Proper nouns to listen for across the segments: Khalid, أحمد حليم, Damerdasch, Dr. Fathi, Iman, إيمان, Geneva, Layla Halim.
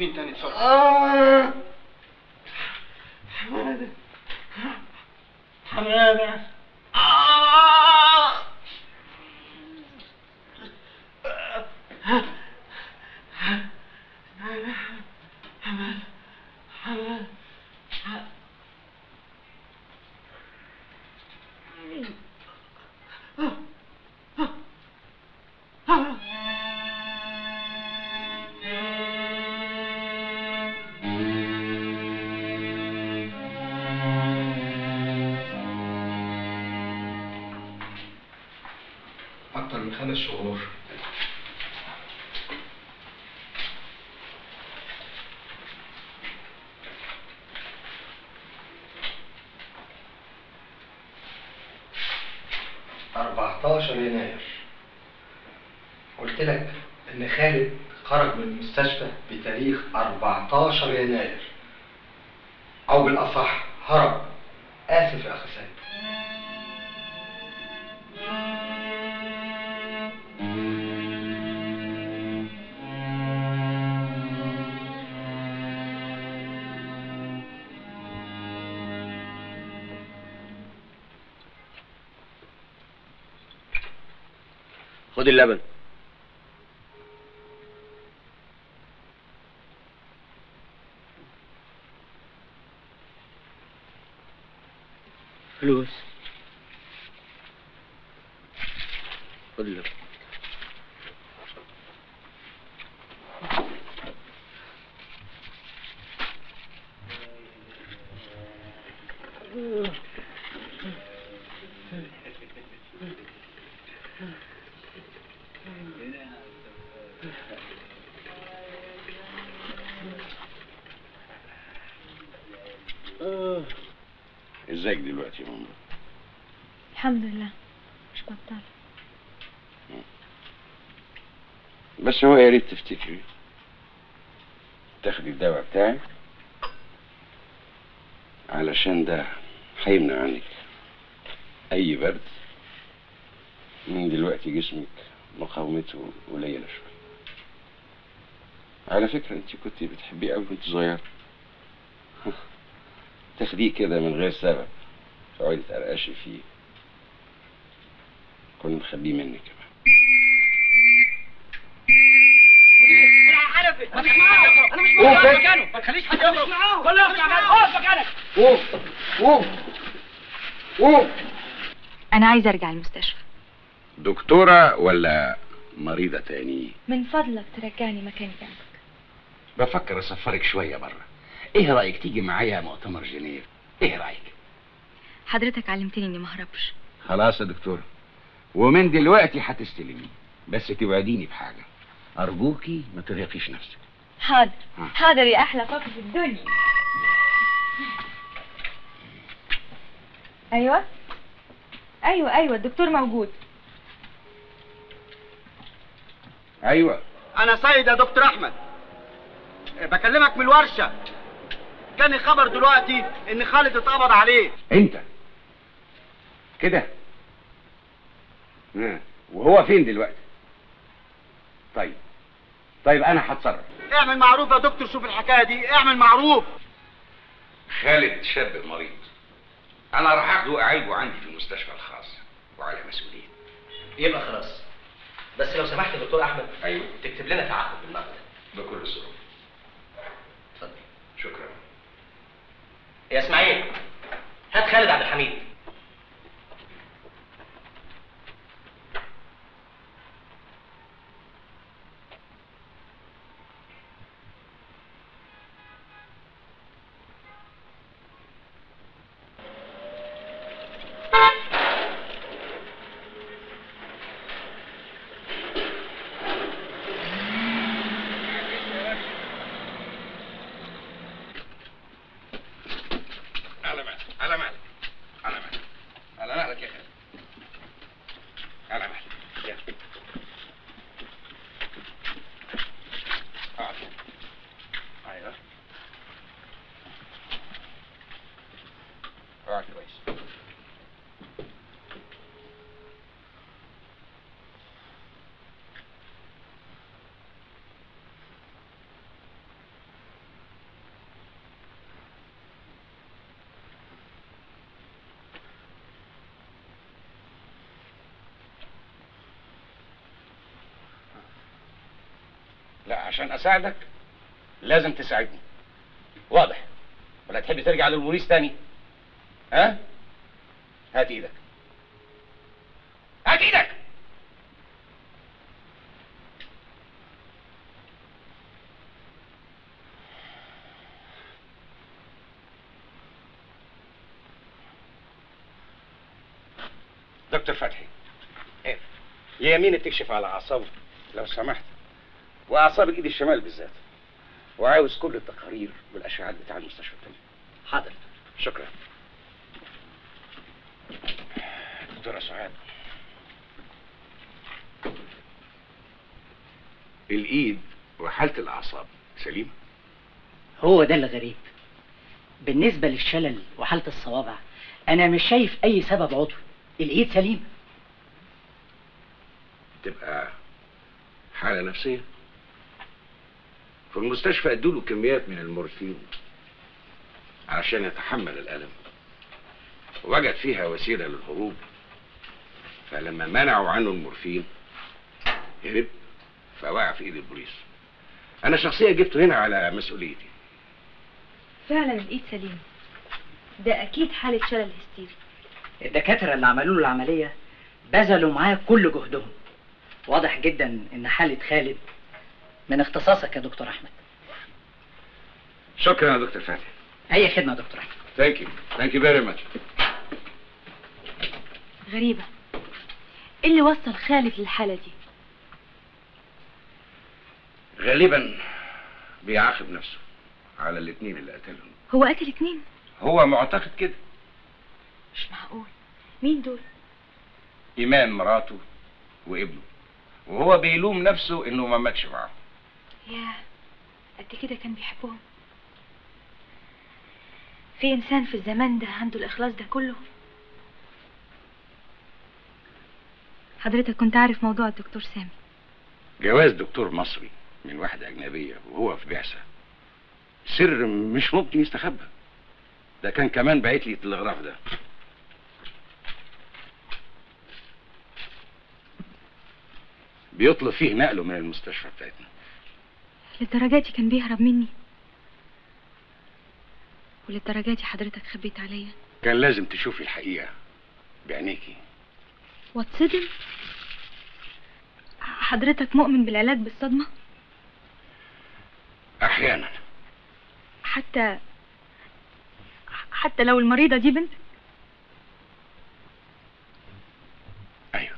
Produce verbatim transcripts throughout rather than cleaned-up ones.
فين تاني بسرعة. آه. حمادة حمادة آه. حمادة حمادة حمادة خمس شهور أربعتاشر يناير قلت لك ان خالد خرج من المستشفى بتاريخ أربعتاشر يناير او بالاصح هرب. اسف يا اخي سيد. خد اللبن. فلوس. خد اللبن. ازيك دلوقتي يا ماما؟ الحمد لله مش بطالة. بس هو يا ريت تفتكري تاخدي الدواء بتاعك علشان ده هيمنع عنك اي برد. من دلوقتي جسمك مقاومته قليلة شوية. على فكرة انت كنت بتحبيه قوي وانت صغيرة. تاخديه كده من غير سبب تقعدي تقرقشي فيه. كنا مخبيه منك كمان. انا عارف انا مش معاك انا مش معاك مكانه. ما تخليش حد يخرج. كل يخرج اقف مكانك. قوم قوم قوم. انا عايزه ارجع المستشفى. دكتوره ولا مريضه تاني؟ من فضلك ترجعني مكاني جنبك. بفكر اسفرك شويه بره. ايه رايك تيجي معايا مؤتمر جنيف؟ ايه رايك؟ حضرتك علمتني اني ما اهربش. خلاص يا دكتوره، ومن دلوقتي هتستلمي، بس توعديني بحاجه ارجوكي ما ترهقيش نفسك. حاضر حاضر يا احلى فاكهه في الدنيا. ايوه ايوه ايوه الدكتور موجود. ايوه انا سيد يا دكتور احمد، بكلمك من الورشه. كان خبر دلوقتي ان خالد اتقبض عليه. انت كده؟ ها وهو فين دلوقتي؟ طيب طيب انا هتصرف. اعمل معروف يا دكتور، شوف الحكايه دي اعمل معروف. خالد شاب مريض، انا راح اخده اعالجه عندي في المستشفى الخاص وعلى مسؤوليتي. يبقى خلاص، بس لو سمحت يا دكتور احمد. ايوه تكتب لنا تعاقد بالمبلغ بكل سرور. اتفضل. شكرا يا اسماعيل. هات خالد عبد الحميد. على مالك على مالك على مالك. لا، عشان اساعدك لازم تساعدني، واضح؟ ولا تحب ترجع للبوليس تاني؟ ها؟ هات ايدك، هات ايدك. دكتور فتحي، ايه اليمين بتكشف على اعصابه لو سمحت، واعصاب الايد الشمال بالذات، وعاوز كل التقارير والاشعاعات بتاع المستشفى التاني. حاضر، شكرا. دكتورة سعاد، الايد وحالة الاعصاب سليمة. هو ده الغريب. بالنسبة للشلل وحالة الصوابع انا مش شايف اي سبب عضوي، الايد سليمة. تبقى حالة نفسية. في المستشفى ادوله كميات من المورفين علشان يتحمل الألم، وجد فيها وسيلة للهروب، فلما منعوا عنه المورفين هرب، فوقع في ايد البوليس. انا شخصيا جبته هنا على مسؤوليتي. فعلا الايد سليمة، ده اكيد حالة شلل هستيري. الدكاترة اللي عملوا له العملية بذلوا معاه كل جهدهم. واضح جدا ان حالة خالد من اختصاصك يا دكتور احمد. شكرا يا دكتور فاتح. اي خدمه يا دكتور احمد. ثانك يو، ثانك يو فيري ماتش. غريبه، ايه اللي وصل خالد للحاله دي؟ غالبا بيعاقب نفسه على الاثنين اللي قتلهم. هو قتل اثنين؟ هو معتقد كده. مش معقول. مين دول؟ ايمان مراته وابنه، وهو بيلوم نفسه انه ما ماتش معاهم. ياه، قد كده كان بيحبهم. في انسان في الزمان ده عنده الاخلاص ده كله؟ حضرتك كنت عارف موضوع الدكتور سامي؟ جواز دكتور مصري من واحده اجنبيه وهو في بعثه، سر مش ممكن يستخبى. ده كان كمان باعت لي التلغراف ده. بيطلب فيه نقله من المستشفى بتاعتنا. للدرجة دي كان بيهرب مني؟ وللدرجة دي حضرتك خبيت عليا؟ كان لازم تشوفي الحقيقة بعينيكي واتصدم. حضرتك مؤمن بالعلاج بالصدمة؟ أحيانا. حتى حتى لو المريضة دي بنت؟ أيوه.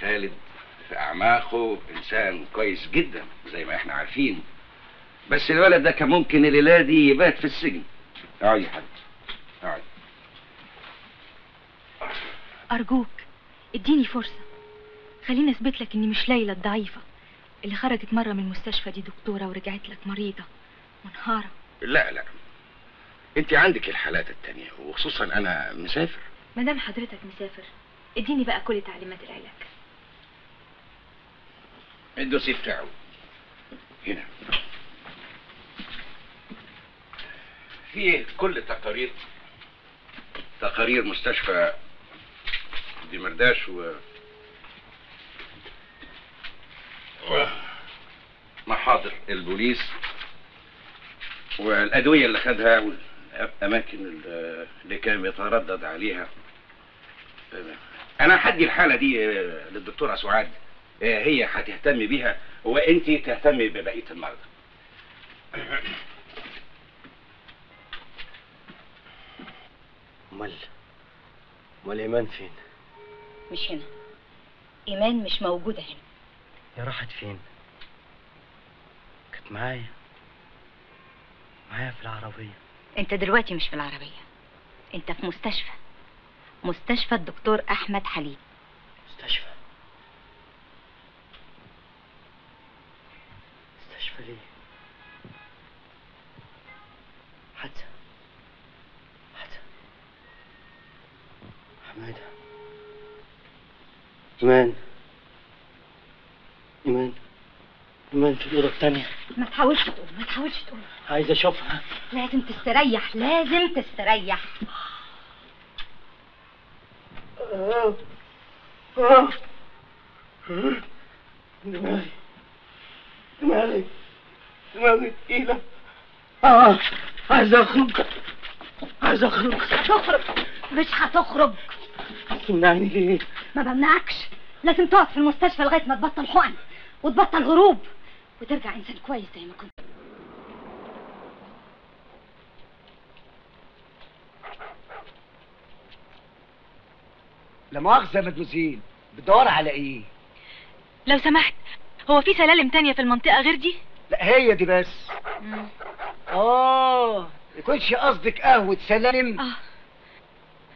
خالد في اعماقه انسان كويس جدا زي ما احنا عارفين، بس الولد ده كان ممكن الليله دي يبات في السجن. اقعد يا حاج، اقعد. ارجوك اديني فرصه، خليني اثبت لك اني مش ليلى الضعيفه اللي خرجت مره من المستشفى دي دكتوره ورجعت لك مريضه منهاره. لا لا، انت عندك الحالات التانيه، وخصوصا انا مسافر. ما دام حضرتك مسافر اديني بقى كل تعليمات العلاج. الدوسي بتاعه هنا فيه كل التقارير، تقارير مستشفى دمرداش و محاضر البوليس والأدوية اللي خدها والأماكن اللي كان يتردد عليها. أنا هدي الحالة دي للدكتورة سعاد، هي هتهتم بيها وانت تهتمي ببقيه المرضى. امال امال ايمان فين؟ مش هنا. ايمان مش موجوده هنا. يا راحت فين؟ كانت معايا معايا في العربيه. انت دلوقتي مش في العربيه، انت في مستشفى مستشفى الدكتور احمد حليم. مستشفى ليه؟ حتى حتى حمادة، إيمان إيمان إيمان في الأوضة التانية. ما تحاولش تقول، ما تحاولش تقول. عايز أشوفها. لازم تستريح، لازم تستريح. دماغي دماغي دماغي تقيلة. اه عايز اخرج عايز اخرج. تخرج؟ مش هتخرج. تمنعني ليه؟ ما بمنعكش، لازم تقعد في المستشفى لغاية ما تبطل حقن وتبطل هروب وترجع انسان كويس زي ما كنت. لا مؤاخذة يا مدموزيل، بتدور على ايه؟ لو سمحت، هو في سلالم تانية في المنطقة غير دي؟ لا هي دي بس. مم. اه ما يكونش قصدك قهوة سلالم؟ اه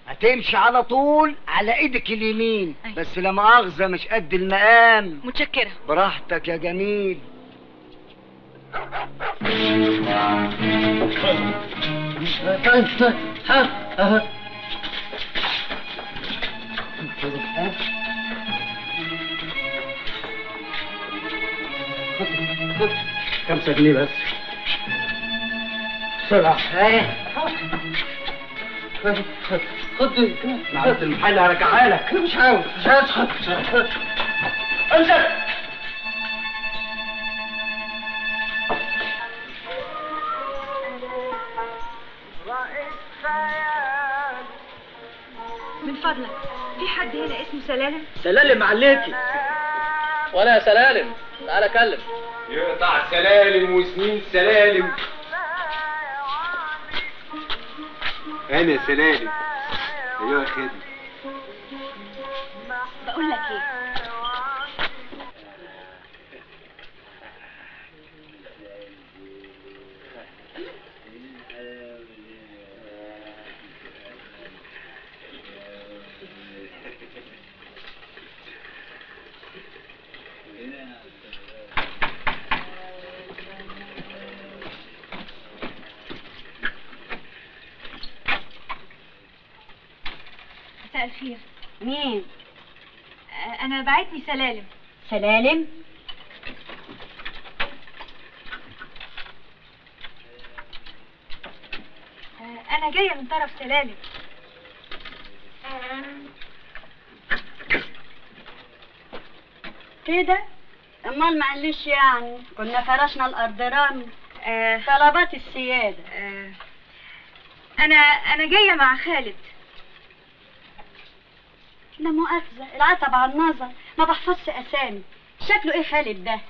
هتمشي على طول على ايدك اليمين. أيوة. بس لا مؤاخذة مش قد المقام. متشكرة. براحتك يا جميل. ها خمسة جنيه بس. بسرعة. ايه. خد خد معلش المحل هرجعها لك. انا مش عاوز مش عاوز. خد امسك. من فضلك في حد هنا اسمه سلالم؟ سلالم عليتي. وانا يا سلالم تعالى اكلم. يقطع سلالم وسنين سلالم. انا سلالم. ايوه يا خدمة. بقول لك ايه؟ الخير. مين؟ أنا بعتني سلالم. سلالم؟ أنا جاية من طرف سلالم. كده؟ أمال معلش يعني كنا فرشنا الأرض رمل. طلبات السيادة. أنا أنا جاية مع خالد. لا مؤاخذة، العتب على النظر، ما بحفظش أسامي. شكله إيه خالد ده؟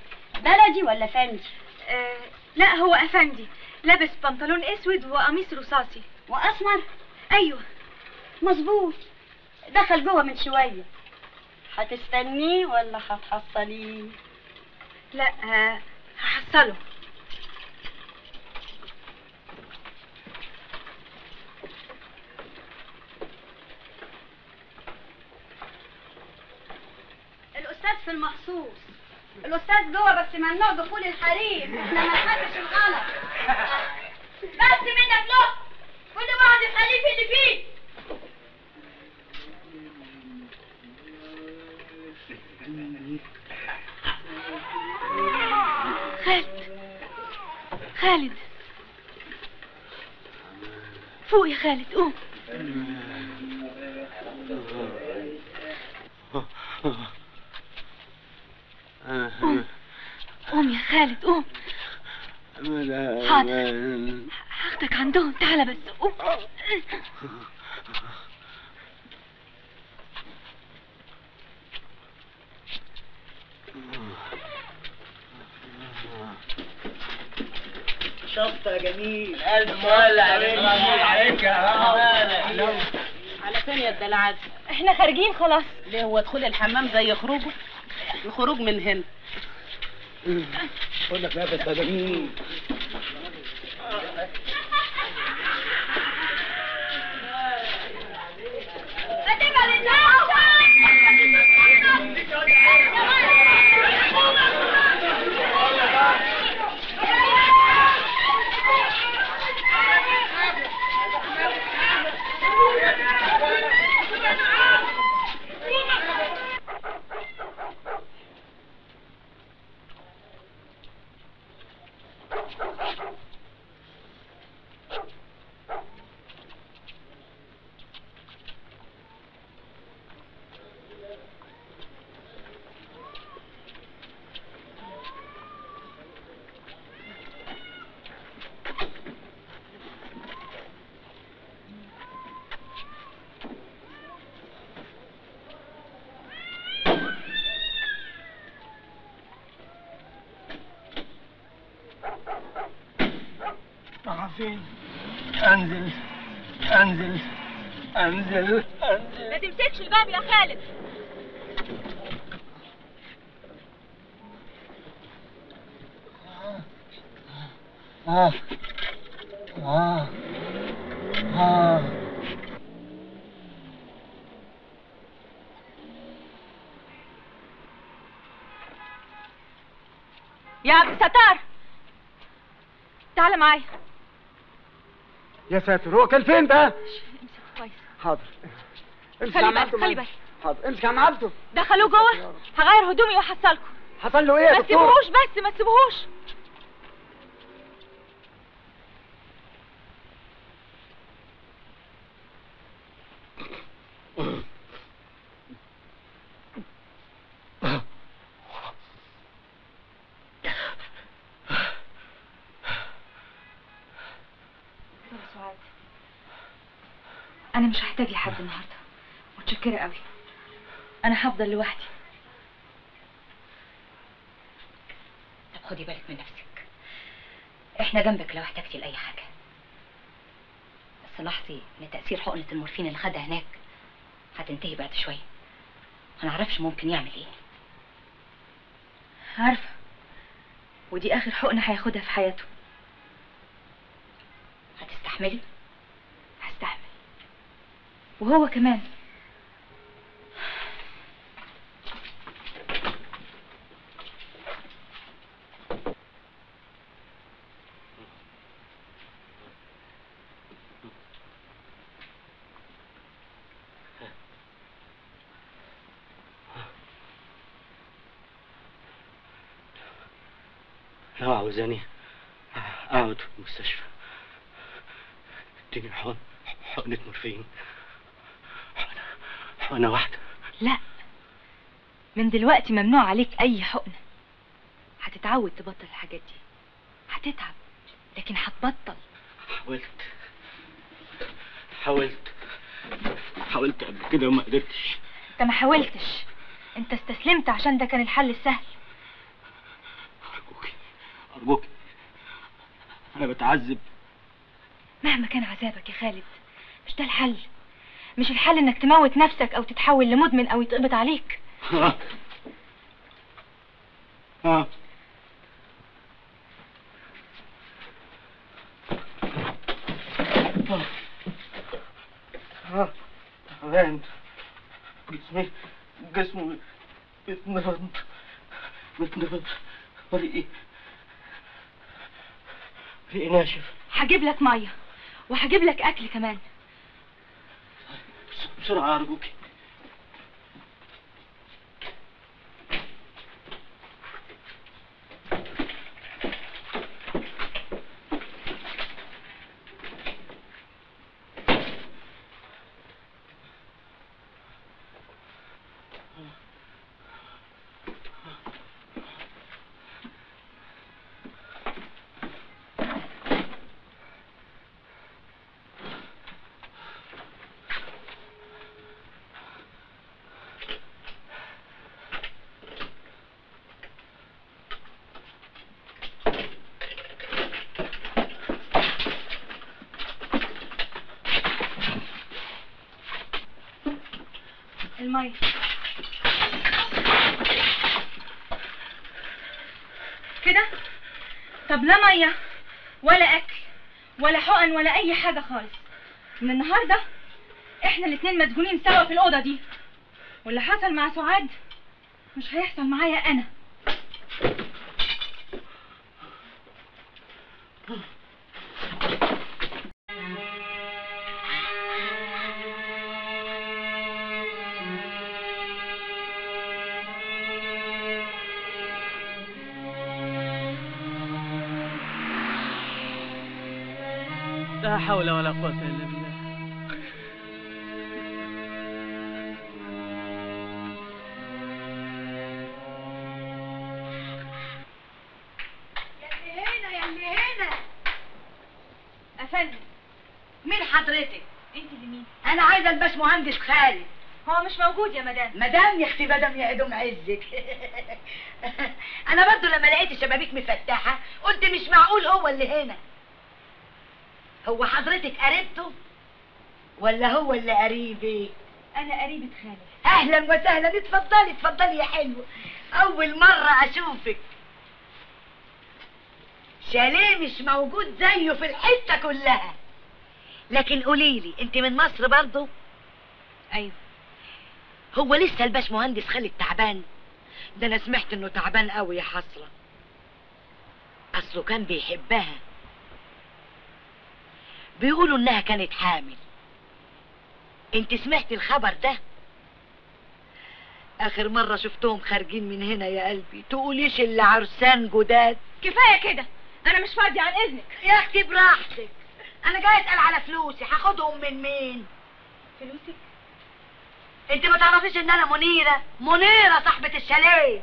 بلدي ولا فندي؟ آه لا هو أفندي، لابس بنطلون أسود وقميص رصاصي وأسمر؟ أيوه مظبوط، دخل جوه من شوية. هتستنيه ولا هتحصليه؟ لا آه هحصله. الأستاذ في المخصوص، الأستاذ جوه بس ممنوع دخول الحريم، إحنا ما نحبش الغلط. بس منك لقطة، كل واحد يخليه في اللي فيه. خالد، خالد، فوق يا خالد قوم. قوم قوم يا خالد قوم. حاضر هاخدك عندهم، تعالى بس قوم. شطة جميل. ألف مال عليك. عليك على فين يا الدلعات؟ احنا خارجين خلاص. ليه هو ادخل الحمام زي خروجه؟ الخروج من هنا. اقول لك لابس بدلين. فين؟ انزل انزل انزل انزل. ما تمسكش الباب يا خالد. اه اه اه يا عبد الستار تعال معايا. يا ساتر هو كان فين بقى؟ امسك كويس. حاضر امسك. خلي بالك خلي بالك. حاضر امسك يا عبده. دخلوه جوه. هغير هدومي واحصلكم. حصل له ايه يا دكتور؟ ما تسيبوهوش بس ما تسيبوهوش. أنا مش هحتاج لحد النهارده. متشكرة قوي. أنا هفضل لوحدي. طب خدي بالك من نفسك. إحنا جنبك لو احتجتي لأي حاجة. بس لاحظي إن تأثير حقنة المورفين اللي خدها هناك هتنتهي بعد شوية. هنعرفش ممكن يعمل إيه. عارفة. ودي آخر حقنة هياخدها في حياته. هتستحملي؟ هستحمل. وهو كمان. لو عاوزاني اقعد في المستشفى اديني حقن حقنة مورفين حقنة واحدة. لا من دلوقتي ممنوع عليك أي حقنة. هتتعود تبطل الحاجات دي. هتتعب لكن هتبطل. حاولت حاولت حاولت قبل كده وما قدرتش. أنت ما حاولتش. أنت استسلمت عشان ده كان الحل السهل. أرجوكي أرجوكي أنا بتعذب. مهما كان عذابك يا خالد مش ده الحل. مش الحل انك تموت نفسك او تتحول لمدمن او يتقبض عليك. ها ها ها تعبان. جسمي جسمي بيتنفض بيتنفض. ورقي ورقي ناشف. هجيب لك ميه وهجيب لك اكل كمان. بسرعة أرجوكي. المية. كده؟ طب لا مية ولا أكل ولا حقن ولا أي حاجة خالص. من النهاردة إحنا الاتنين مسجونين سوا في الأوضة دي. واللي حصل مع سعاد مش هيحصل معايا أنا. لا حول ولا قوة إلا بالله. يا اللي هنا يا اللي هنا. يا فندم مين حضرتك؟ أنت اللي مين؟ أنا عايزة الباشمهندس خالد. هو مش موجود يا مدام. مدام يا أختي مدام يا إيدهم عزك. أنا برضه لما لقيت الشبابيك مفتحة قلت مش معقول هو اللي هنا. هو حضرتك قريبته ولا هو اللي قريبك؟ أنا قريبة خالد. أهلا وسهلا، اتفضلي اتفضلي يا حلوة، أول مرة أشوفك. شاليه مش موجود زيه في الحتة كلها. لكن قوليلي، أنت من مصر برضه؟ أيوه. هو لسه الباش مهندس خالد تعبان؟ ده أنا سمعت إنه تعبان قوي يا حسرة. أصله كان بيحبها، بيقولوا إنها كانت حامل. انت سمعت الخبر ده؟ اخر مرة شفتهم خارجين من هنا يا قلبي تقوليش اللي عرسان جداد. كفاية كده، انا مش فاضية، عن اذنك يا اختي براحتك. انا جاي اسأل على فلوسي، هاخدهم من مين؟ فلوسك؟ انت ما تعرفيش ان انا منيرة منيرة صاحبة الشاليه.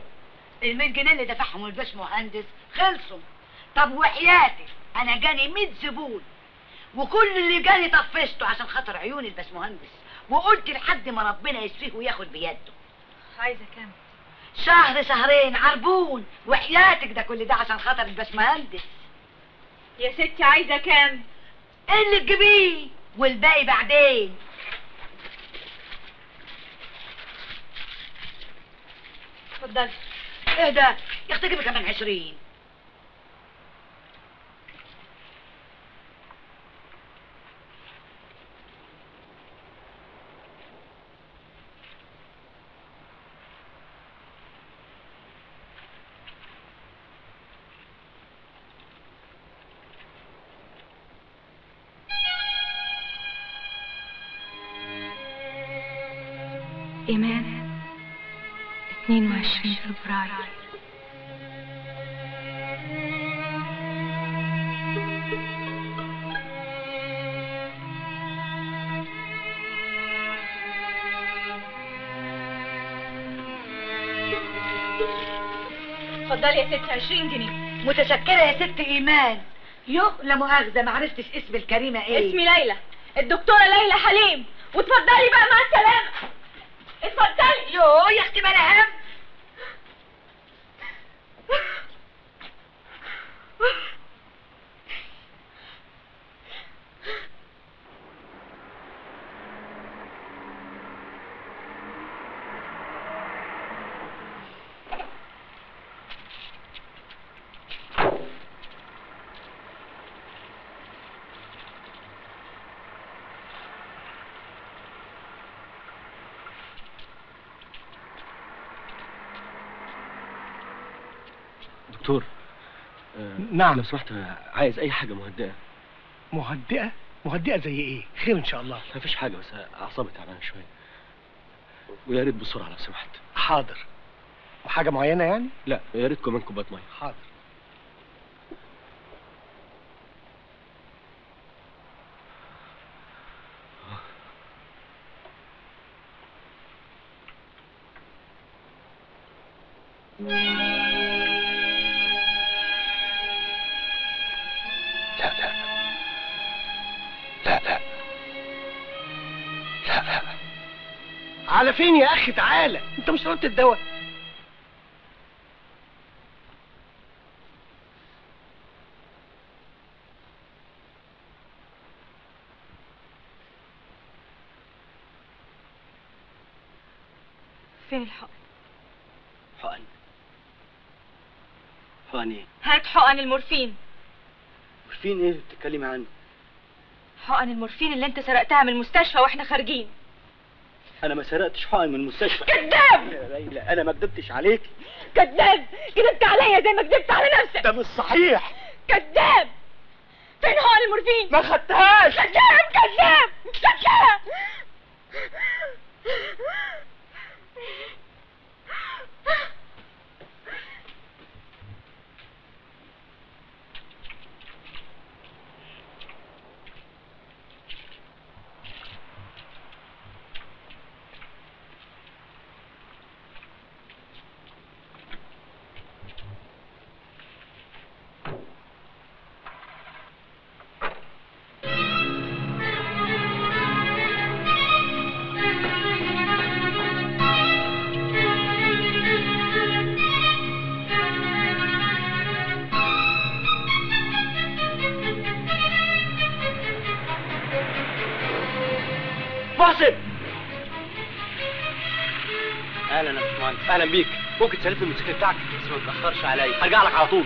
المية جنيه اللي دفعهم الباش مهندس خلصوا. طب وحياتي انا جاني مية زبون، وكل اللي جالي طفشته عشان خاطر عيون الباشمهندس، وقلت لحد ما ربنا يشفيه وياخد بيده. عايزه كام؟ شهر شهرين عربون، وحياتك ده كل ده عشان خاطر الباشمهندس. يا ستي عايزه كام؟ ايه اللي تجيبيه والباقي بعدين. اتفضلي. ايه ده؟ يا اختي جيبي كمان عشرين. إيمان، اثنين وعشرين فبراير. اتفضلي يا ستي عشرين جنيه. متشكرة يا ست إيمان. يوه لا مؤاخذة، معرفتش اسم الكريمة ايه؟ اسمي ليلى، الدكتورة ليلى حليم. واتفضلي بقى، مع السلامة. اتفضلي. يوه يا اختي مالها هم. دكتور. آه نعم لو سمحت، عايز اي حاجه مهدئه. مهدئه؟ مهدئه زي ايه؟ خير ان شاء الله. مفيش حاجه، بس اعصابي تعبانه شويه، ويا ريت بسرعه لو سمحت. حاضر. وحاجه معينه يعني؟ لا يا ريت كمان كوبايه ميه. حاضر. فين يا اخي؟ تعالى. انت مش شربت الدواء؟ فين الحقن؟ حقن؟ حقن ايه؟ هات حقن المورفين. مورفين ايه اللي بتتكلمي عنه؟ حقن المورفين اللي انت سرقتها من المستشفى واحنا خارجين. أنا ما سرقتش حقن من المستشفى. كذاب يا ليلى، أنا ما كدبتش عليك. كذاب، كدبت عليا زي ما كدبت على نفسك. ده مش صحيح. كذاب. فين حقن المورفين؟ ما خدتهاش. كذاب كذاب كذاب. واصل. اهلا يا باشمهندس. اهلا بيك. ممكن تسلفني الموتوسيكل بتاعك بس ما تاخرش عليا، هرجع لك على طول.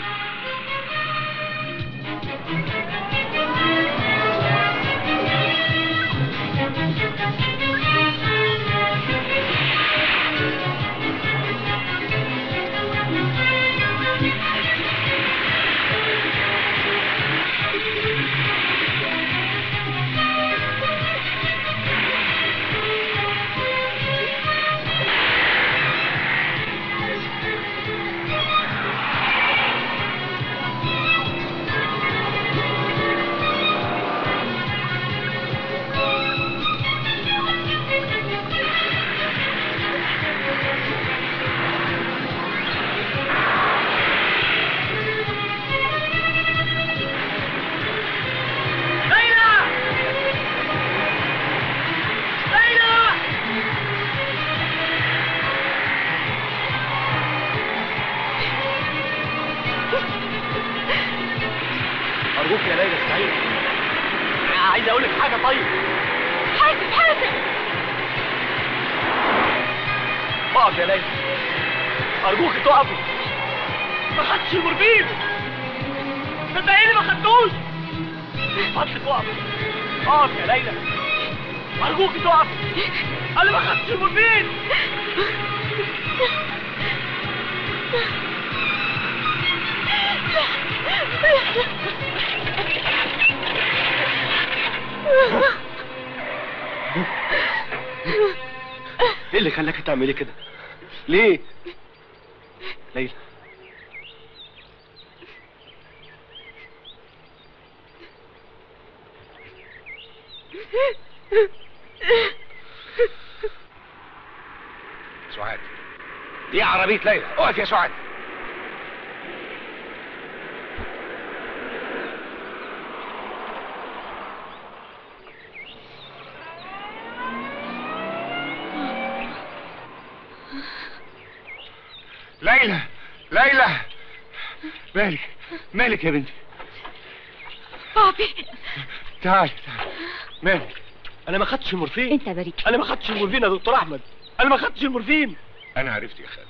تعملي كده ليه ليلى؟ سعاد دي عربية ليلى، اقف يا سعاد. ليلى ليلى مالك مالك يا بنتي؟ بابي تعالي تعالي. مالك؟ انا ما خدتش المورفين. انت بريء. انا ما خدتش المورفين يا دكتور احمد، انا ما خدتش المورفين. انا عرفت يا خالد،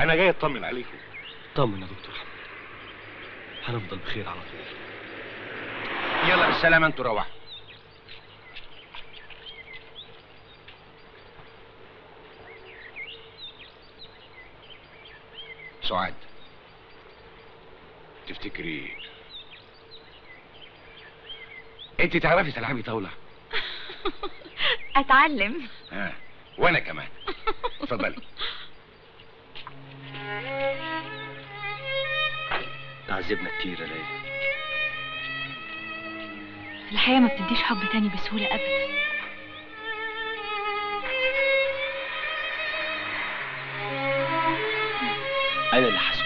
انا جاي اطمن عليكم. طمن يا دكتور احمد، هنفضل بخير على طول. يلا بالسلامه انتوا روحوا. سعاد تفتكري انت تعرفي تلعبي طاوله؟ اتعلم. ها وانا كمان. اتفضلي. تعذبنا كتير يا ليلى. الحياه ما بتديش حب تاني بسهوله ابدا. أنا اللي حاسوب.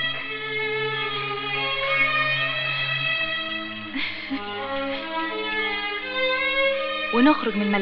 ونخرج من ملح